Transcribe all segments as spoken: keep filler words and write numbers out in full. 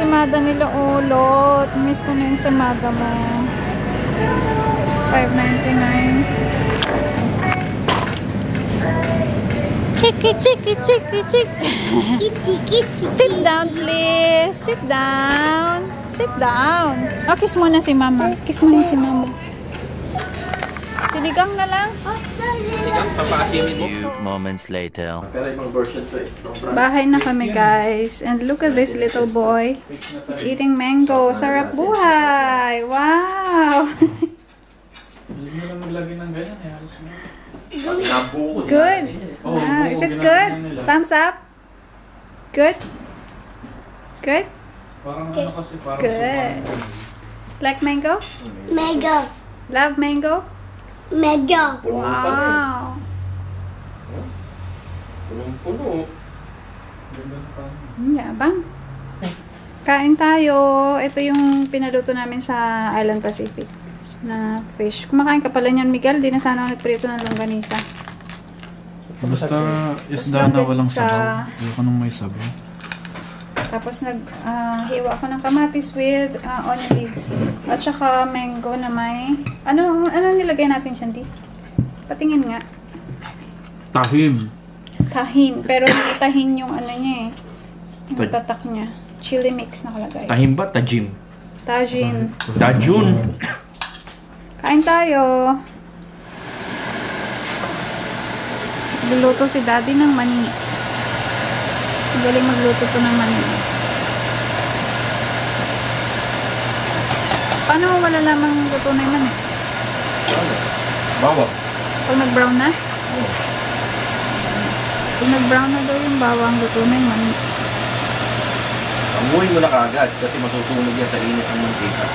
ensamada nila. Oh, lot. Miss ko na ensamada mo. five ninety-nine. Chiki, chiki, chiki, chiki. Sit down, please. Sit down. Sit down. Oh, kiss mo na si mama. Kiss mo na si mama. Sinigang na lang. Few moments later. Bahay na kami, guys. And look at this little boy. He's eating mango. Sarap buhay! Wow! Good! Wow. Is it good? Thumbs up? Good? Good? Good. Like mango? Mango. Love mango? Mega. Wow. Puno-puno. Yeah, bang. Kain tayo. Ito yung pinaluto namin sa Island Pacific na fish. Kumakain ka pala niyan, Miguel. Di na sana ako nagprito ng longganisa. Basta isda na walang sabaw. Ayoko nung may sabaw. Tapos naghiwa uh, ako ng kamatis with uh, onion leaves. At saka mango na may... Ano, ano nilagay natin, Shanti? Patingin nga. Tahin. Tahin. Pero hindi tahin yung ano niya eh. Yung tatak niya. Chili mix nakalagay. Tahin ba? Tajim. Tajin. Tajun. Kain tayo. Luto si Daddy ng mani. Galing magluto po ng mani. Paano wala lamang luto na yung mani? Bawang. Pag nag-brown na? Oo. Pag nag-brown na daw yung bawang luto na yung mani. Amuhin mo na kaagad kasi masusunog yan sa init ang mantika.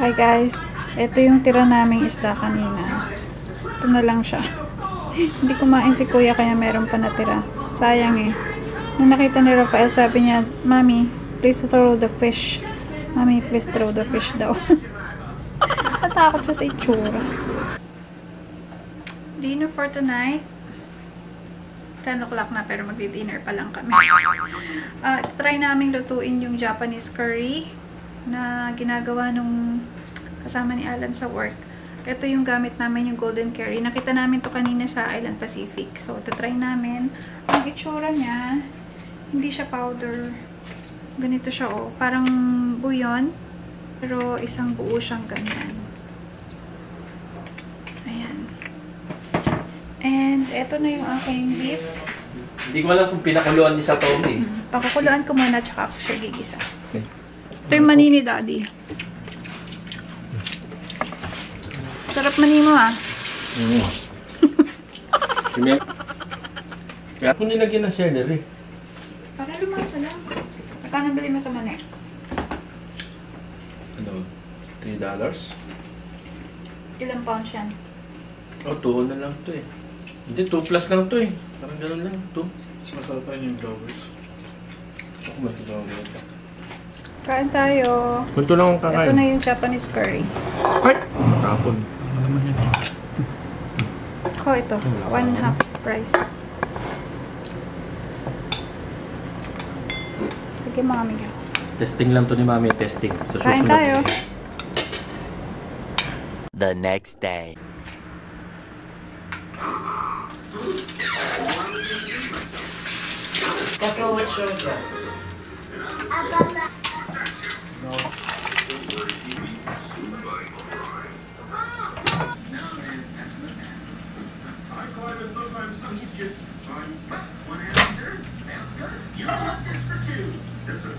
Hi guys, ito yung tira naming isda kanina. Ito na lang siya. Hindi kumain si kuya kaya meron pa natira. Sayang eh. Nung nakita ni Rafael, sabi niya, Mommy, please throw the fish. Mommy, please throw the fish daw. Natakot siya sa itsura. Dinner for tonight. ten o'clock na pero magdi-dinner pa lang kami. Uh, try namin lutuin yung Japanese curry na ginagawa nung kasama ni Alan sa work. Ito yung gamit namin, yung golden curry. Nakita namin to kanina sa Island Pacific. So, ito try namin. Ang itsura niya, hindi siya powder. Ganito siya, oh. Parang buyon. Pero isang buo siyang ganyan. Ayan. And, ito na yung aking beef. Hindi ko alam kung pinakuluan ni sa Tommy. Hmm. Pakukuluan ko muna, tsaka ako siya gigisa. Okay. Ito yung mani ni Daddy. Sarap mani mo ah. Mm. Kaya ako nilagyan ng celery. Para lumasa lang. Saka nabili mo sa mani? Ano? three dollars? Ilang pounds yan? Oh, two na lang to eh. Hindi, two plus lang to eh. Parang gano'n lang, two. Mas masarap pa rin yung drawers. Ako matutawag nito. Kain tayo. Kunto lang akong kakain. Ito na yung Japanese curry. Ay! Nakapon. Ako ito, one half rice. Sige mga amiga. Testing lang to ni Mami, testing. So, kain tayo. The next day. Kako, what's your job? Abala. No. Sometimes you just find one answer. Sounds good. You want this for two. Listen.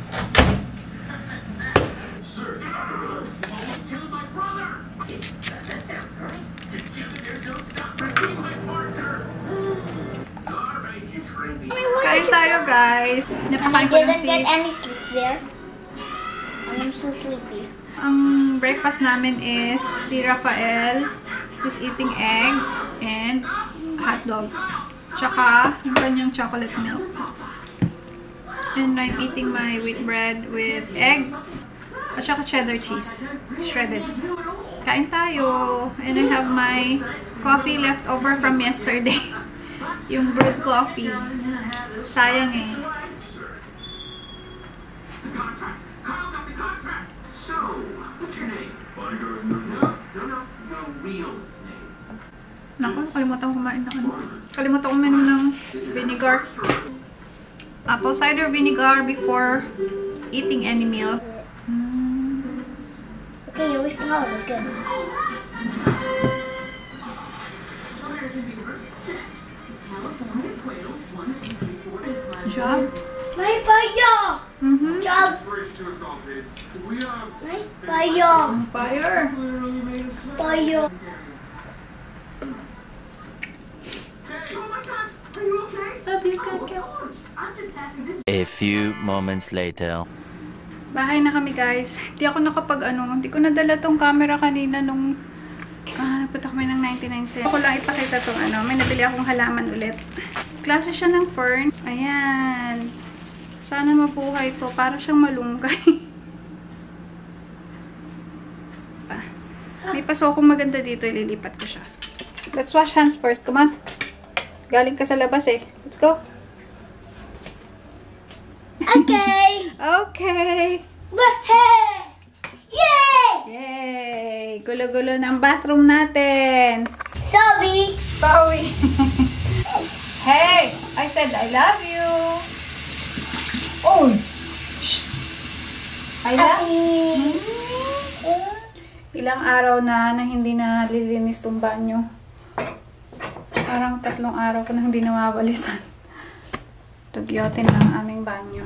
Sir, did I realize you almost killed my brother? That sounds great. To do there goes not breaking my partner. All right, you crazy. Kain tayo, guys. Napakain ko yung si... there. I'm so sleepy. Ang breakfast namin is si Rafael is eating egg and hot dog. Tsaka yung kanyang chocolate milk. And I'm eating my wheat bread with egg at saka cheddar cheese. Shredded. Kain tayo! And I have my coffee left over from yesterday. Yung brewed coffee. Sayang eh. Kyle got the contract. So, what's your name? Bodyguard. No, no, no, no, no real name. Naku, kalimutan kumain na ano. Kalimutan kumain ng vinegar. Apple cider vinegar before eating any meal. Mm. Okay, you wish to have it again. Job? May paya! Mm-hmm. Job! May paya! Fire! Paya! A few moments later. Bahay na kami, guys. Hindi ako nakapag-ano. Hindi ko nadala tong camera kanina nung ah, napunta kami ng ninety-nine cents. Ako lang ipakita tong ano. May nabili akong halaman ulit. Klase siya ng fern. Ayan. Sana mabuhay to. Para siyang malunggay. May paso akong maganda dito. Ililipat ko siya. Let's wash hands first. Come on. Galing ka sa labas eh. Let's go. Okay. Okay. Wahey! Yay! Yay! Gulo-gulo ng bathroom natin. Sorry. Sorry. Hey, I said I love you. Oh, shh. I love you. Ilang araw na na hindi na lilinis tong banyo. Parang tatlong araw ko na hindi nawawalisan. Tugyotin lang ang aming banyo.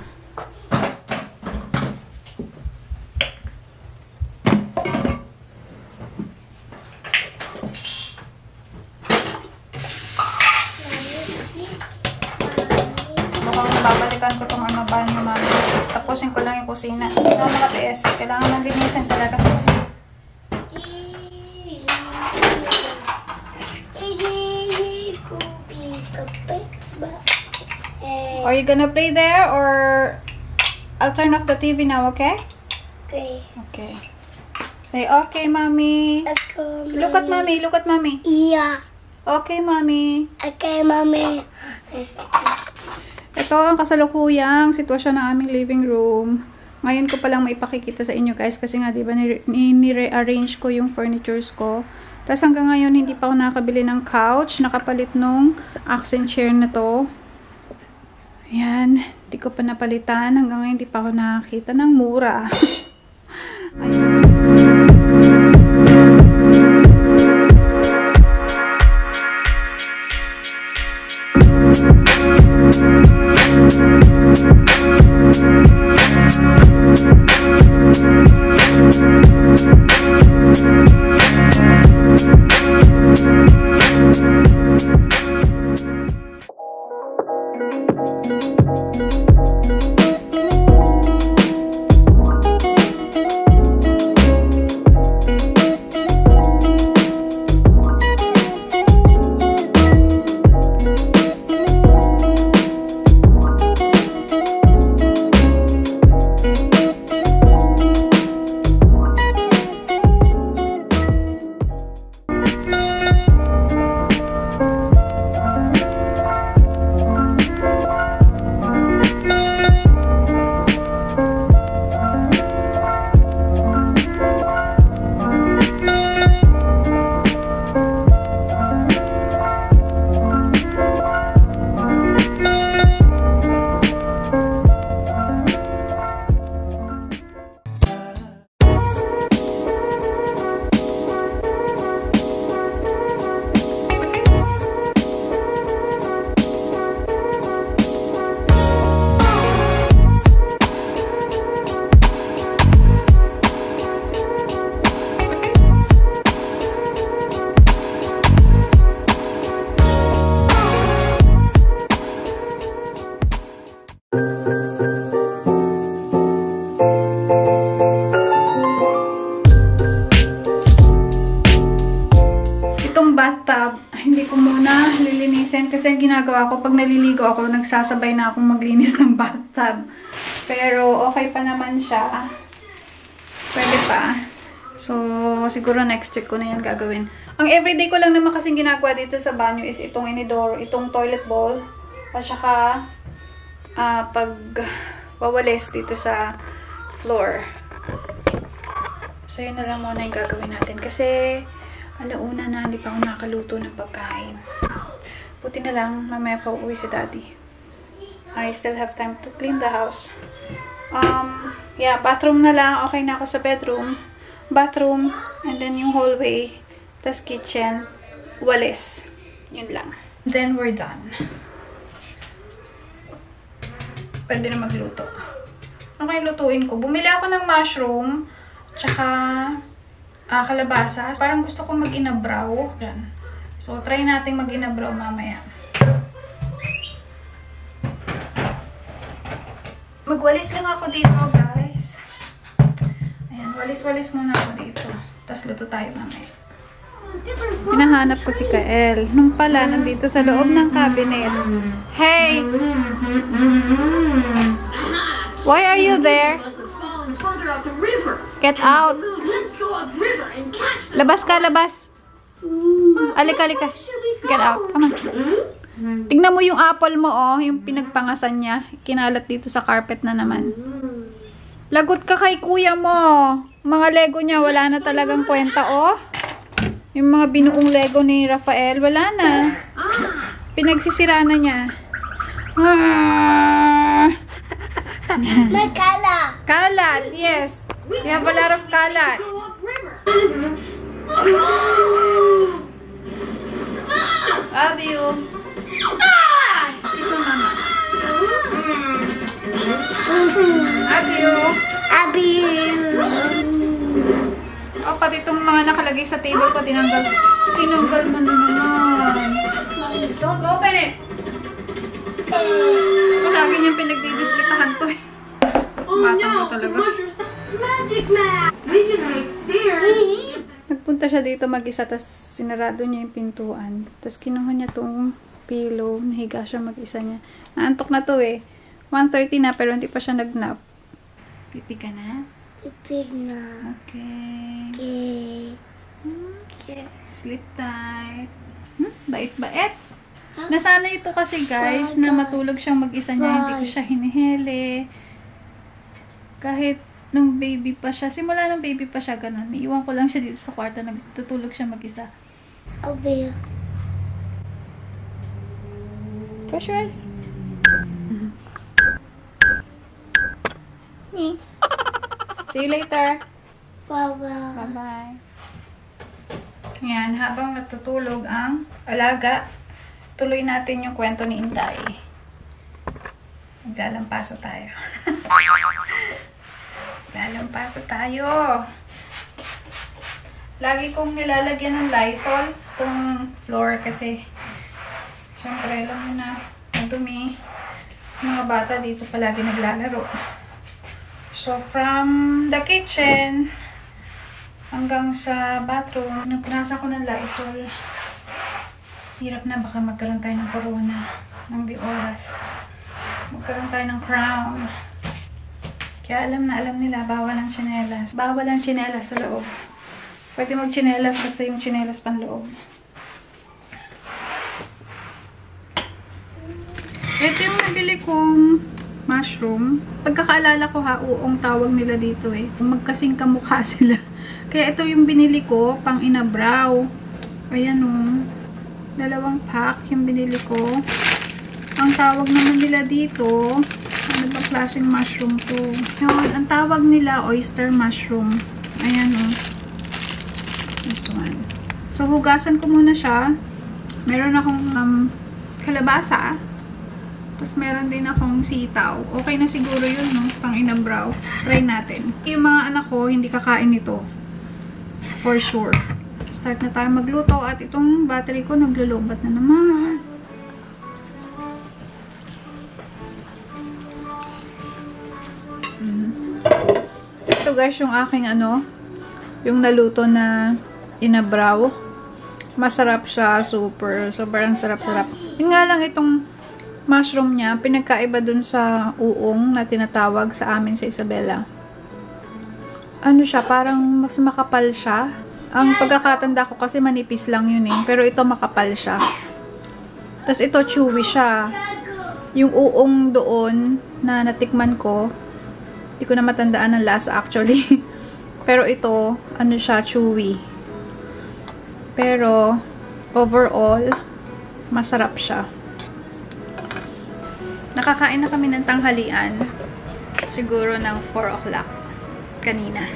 Babalikan ko itong ano ba yung mami. Tapusin ko lang yung kusina. Hindi na makatiis. Kailangan nang linisin talaga. Are you gonna play there or I'll turn off the T V now, okay? Okay. Okay. Say, okay, mommy. Okay, mommy. Look at mommy. Look at mommy. Yeah. Okay, mommy. Okay, mommy. Ito ang kasalukuyang sitwasyon ng aming living room. Ngayon ko palang maipakikita sa inyo guys kasi nga diba nire-arrange ko yung furnitures ko. Tapos hanggang ngayon hindi pa ako nakabili ng couch. Nakapalit nung accent chair na to. Ayan. Hindi ko pa napalitan. Hanggang ngayon hindi pa ako nakakita ng mura. Ayan. ginagawa ko, pag naliligo ako, nagsasabay na akong maglinis ng bathtub. Pero okay pa naman siya. Pwede pa. So, siguro next week ko na yan gagawin. Ang everyday ko lang naman kasing ginagawa dito sa banyo is itong inidoro, itong toilet bowl. At saka, uh, pag wawalis dito sa floor. So, yun na lang muna yung gagawin natin. Kasi, alauna na, hindi pa ako nakaluto ng pagkain. Buti na lang, mamaya pa uuwi si Daddy. I still have time to clean the house. Um, yeah, bathroom na lang. Okay na ako sa bedroom. Bathroom, and then yung hallway, tas kitchen, walis. Yun lang. Then we're done. Pwede na magluto. Okay, lutuin ko. Bumili ako ng mushroom, tsaka uh, kalabasa. Parang gusto ko mag-inabraw. Diyan. So, try natin mag-inabraw mamaya. Magwalis lang ako dito, guys. Ayan, walis-walis muna ako dito. Tapos luto tayo mamaya. Pinahanap ko si Kael. Nung pala, nandito sa loob ng cabinet. Hey! Why are you there? Get out! Labas ka, labas! Alika, alika. Get out. Come on. Tignan mo yung apple mo, oh. Yung pinagpangasan niya. Kinalat dito sa carpet na naman. Lagot ka kay kuya mo. Mga Lego niya, wala na talagang kwenta, oh. Yung mga binuong Lego ni Rafael, wala na. Pinagsisira na niya. Ah. May kalat. Kalat, yes. You have a lot of kalat. Love you. Kiss mo, mama. Love you. Love you. Oh, pati itong mga nakalagay sa table ko, tinanggal. Tinanggal mo na naman. Don't open it. Lagi niyang pinagdidiskitahan to eh. Batang ko talaga. Magic man. We can hide stairs. Nagpunta siya dito mag-isa, tapos sinarado niya yung pintuan. Tapos kinuha niya itong pillow, nahiga siya mag-isa niya. Naantok na to eh. one thirty na, pero hindi pa siya nag-nap. Pipi ka na? Pipi na. Okay. Okay. Okay. Sleep tight. Hmm? Bait-bait. Huh? Nasana ito kasi guys, Friday. Na matulog siyang mag-isa niya. Friday. Hindi ko siya hinihele. Kahit nung baby pa siya. Simula nung baby pa siya, ganun. Iiwan ko lang siya dito sa kwarto. Nagtutulog siya mag-isa. Okay. Close your eyes. See you later. Bye-bye. Bye-bye. Yan. Habang natutulog ang alaga, tuloy natin yung kwento ni Inday. Maglalampaso tayo. Lalampaso tayo. Lagi kong nilalagyan ng Lysol itong floor kasi syempre alam mo na madumi. Mga bata dito palagi naglalaro. So from the kitchen hanggang sa bathroom, napunasa ko ng Lysol. Hirap na, baka magkaroon tayo ng corona ng di oras. Magkaroon tayo ng crown. Kaya alam na alam nila, bawal ang tsinelas. Bawal ang tsinelas sa loob. Pwede mag-tsinelas basta yung tsinelas panloob. Ito yung nabili kong mushroom. Pagkakaalala ko ha, uong tawag nila dito eh. Magkasing kamukha sila. Kaya ito yung binili ko, pang inabraw. Ayan o. Oh. Dalawang pack yung binili ko. Ang tawag naman nila dito, ano ba klaseng mushroom to? Yun, ang tawag nila, oyster mushroom. Ayan o. This one. So, hugasan ko muna siya. Meron akong um, kalabasa. Tapos, meron din akong sitaw. Okay na siguro yun, no? Pang inabraw. Try natin. Yung mga anak ko, hindi kakain nito. For sure. Start na tayo magluto. At itong battery ko, naglulubat na naman. Guys, yung aking ano, yung naluto na inabraw. masarap siya, super, sobrang sarap-sarap. Yun nga lang itong mushroom niya, pinagkaiba dun sa uong na tinatawag sa amin sa Isabela. Ano siya, parang mas makapal siya. Ang pagkakatanda ko kasi manipis lang yun eh, pero ito makapal siya. Tapos ito chewy siya. Yung uong doon na natikman ko, hindi ko na matandaan ang lasa actually. Pero ito, ano siya, chewy. Pero, overall, masarap siya. Nakakain na kami ng tanghalian. Siguro ng four o'clock kanina.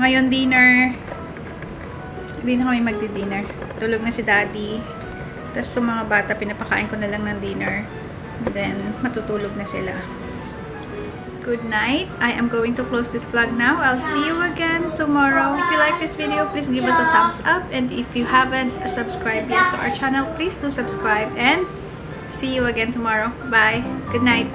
Ngayon, dinner. Hindi na kami magdi-dinner. Tulog na si daddy. Tapos itong mga bata, pinapakain ko na lang ng dinner. Then, matutulog na sila. Good night. I am going to close this vlog now. I'll see you again tomorrow. If you like this video, please give us a thumbs up. And if you haven't subscribed yet to our channel, please do subscribe. And see you again tomorrow. Bye. Good night.